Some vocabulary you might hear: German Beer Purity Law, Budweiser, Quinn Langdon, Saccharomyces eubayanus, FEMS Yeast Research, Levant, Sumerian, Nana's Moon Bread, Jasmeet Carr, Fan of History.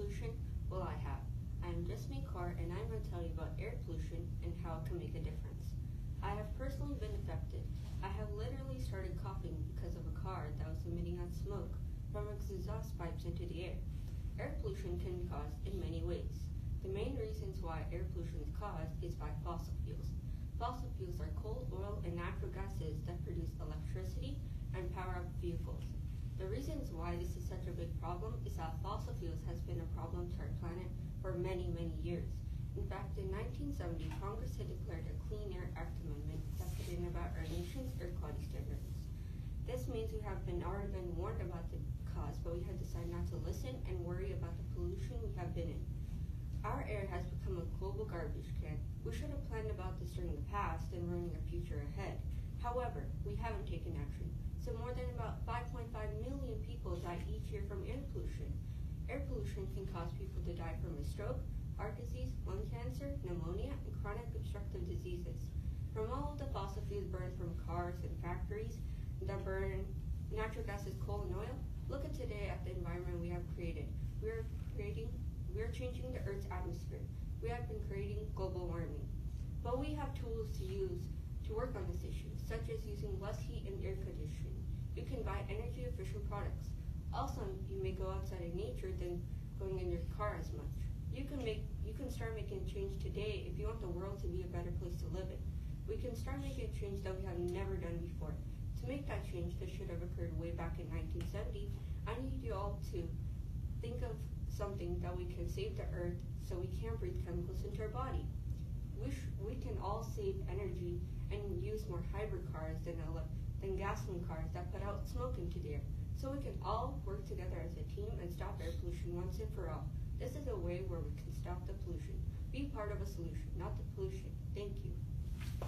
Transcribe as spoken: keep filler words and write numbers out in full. pollution will I have? I'm Jasmeet Carr, and I'm going to tell you about air pollution and how it can make a difference. I have personally been affected. I have literally started coughing because of a car that was emitting out smoke from its exhaust pipes into the air. Air pollution can be caused in many ways. The main reasons why air pollution is caused is by fossil fuels. Fossil fuels are coal, oil, and natural gases that produce electricity and power up vehicles. The reasons why this is such a big problem is that fossil fuels has been a problem to our planet for many, many years. In fact, in nineteen seventy, Congress had declared a Clean Air Act amendment that put in about our nation's air quality standards. This means we have been already been warned about the cause, but we have decided not to listen and worry about the pollution we have been in. Our air has become a global garbage can. We should have planned about this during the past and ruining our future ahead. However, we haven't taken action. So more than about five point five million people die each year from air pollution. Air pollution can cause people to die from a stroke, heart disease, lung cancer, pneumonia, and chronic obstructive diseases. From all of the fossil fuels burned from cars and factories that burn natural gases, coal, and oil, look at today at the environment we have created. We are creating We are changing the Earth's atmosphere. We have been creating global warming. But we have tools to use to work on this issue, such as using less heat and air conditioning. You can buy energy-efficient products. Also, you may go outside in nature than going in your car as much. You can make, you can start making change today if you want the world to be a better place to live in. We can start making a change that we have never done before. To make that change that should have occurred way back in nineteen seventy, I need you all to think of something that we can save the earth so we can't breathe chemicals into our body. We, sh we can all save energy and use more hybrid cars than, than gasoline cars that put out smoke into the air. So we can all work together as a team and stop air pollution once and for all. This is a way where we can stop the pollution. Be part of a solution, not the pollution. Thank you.